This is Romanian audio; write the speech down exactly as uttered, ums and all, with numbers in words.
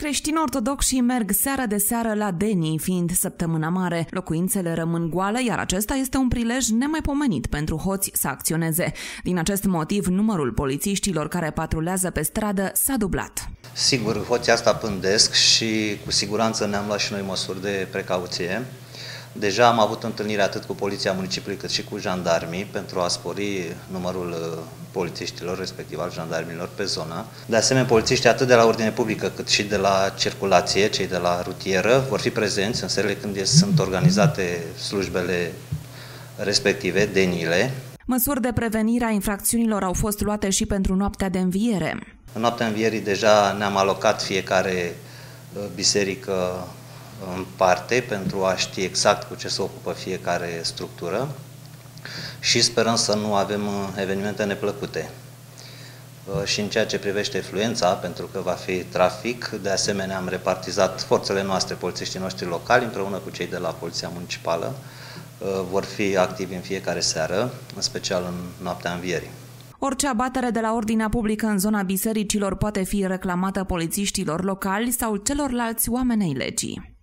Creștini ortodoxi merg seară de seară la Deni, fiind săptămâna mare. Locuințele rămân goale, iar acesta este un prilej nemaipomenit pentru hoți să acționeze. Din acest motiv, numărul polițiștilor care patrulează pe stradă s-a dublat. Sigur, hoții asta pândesc și cu siguranță ne-am luat și noi măsuri de precauție. Deja am avut întâlnire atât cu Poliția Municipiului cât și cu jandarmii pentru a spori numărul polițiștilor, respectiv al jandarmilor, pe zonă. De asemenea, polițiștii atât de la ordine publică cât și de la circulație, cei de la rutieră, vor fi prezenți în serile când sunt organizate slujbele respective, denile. Măsuri de prevenire a infracțiunilor au fost luate și pentru noaptea de înviere. În noaptea învierii deja ne-am alocat fiecare biserică în parte pentru a ști exact cu ce se ocupă fiecare structură și sperăm să nu avem evenimente neplăcute. Și în ceea ce privește fluența, pentru că va fi trafic, de asemenea am repartizat forțele noastre, polițiștii noștri locali, împreună cu cei de la Poliția Municipală, vor fi activi în fiecare seară, în special în noaptea învierii. Orice abatere de la ordinea publică în zona bisericilor poate fi reclamată polițiștilor locali sau celorlalți oameni ai legii.